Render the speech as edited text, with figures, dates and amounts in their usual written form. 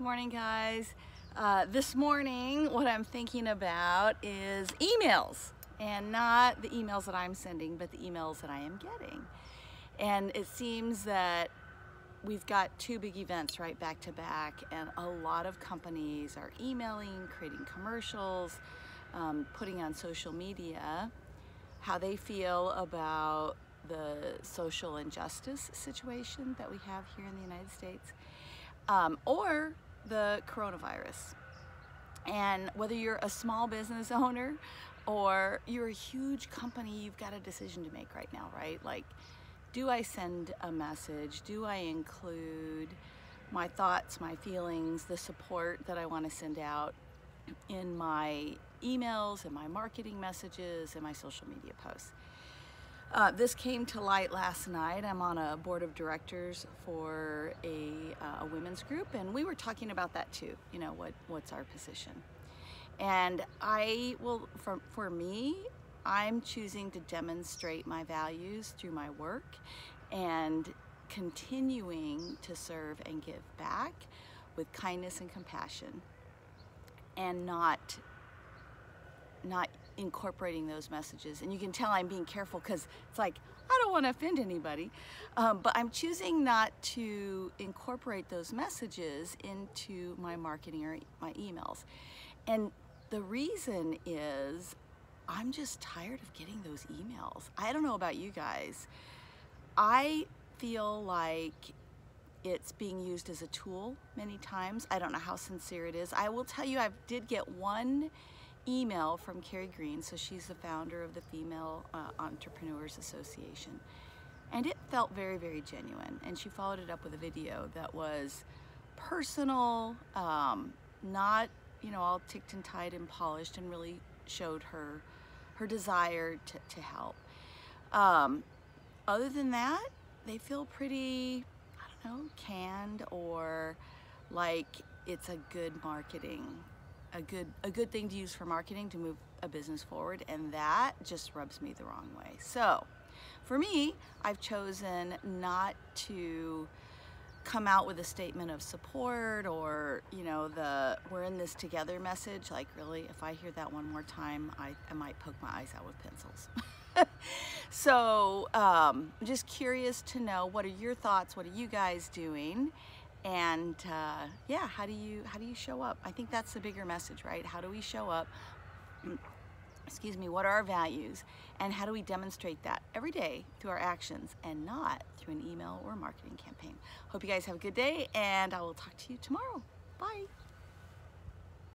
Morning, guys. This morning what I'm thinking about is emails, and not the emails that I'm sending, but the emails that I am getting. And it seems that we've got two big events right back to back, and a lot of companies are emailing, creating commercials, putting on social media how they feel about the social injustice situation that we have here in the United States, or the coronavirus. And whether you're a small business owner or you're a huge company, you've got a decision to make right now, right? Like, do I send a message? Do I include my thoughts, my feelings, the support that I want to send out in my emails, in my marketing messages, in my social media posts? This came to light last night. I'm on a board of directors for a women's group, and we were talking about that too. You know, what's our position? And for me, I'm choosing to demonstrate my values through my work and continuing to serve and give back with kindness and compassion, and not incorporating those messages. And you can tell I'm being careful, because it's like, I don't want to offend anybody, but I'm choosing not to incorporate those messages into my marketing or my emails. And the reason is I'm just tired of getting those emails. I don't know about you guys. I feel like it's being used as a tool many times. I don't know how sincere it is. I will tell you, I did get one email from Carrie Green. So she's the founder of the Female Entrepreneurs Association, and it felt very, very genuine. And she followed it up with a video that was personal, not, you know, all ticked and tied and polished, and really showed her desire to help. Other than that, they feel pretty, I don't know, canned, or like it's a good thing to use for marketing to move a business forward, and that just rubs me the wrong way. So for me, I've chosen not to come out with a statement of support, or, you know, the "we're in this together" message. Like, really, if I hear that one more time, I might poke my eyes out with pencils. So I'm just curious to know, what are your thoughts? What are you guys doing? And yeah, how do you show up? I think that's the bigger message, right? How do we show up? Excuse me. What are our values, and how do we demonstrate that every day through our actions, and not through an email or marketing campaign? Hope you guys have a good day, and I will talk to you tomorrow. Bye.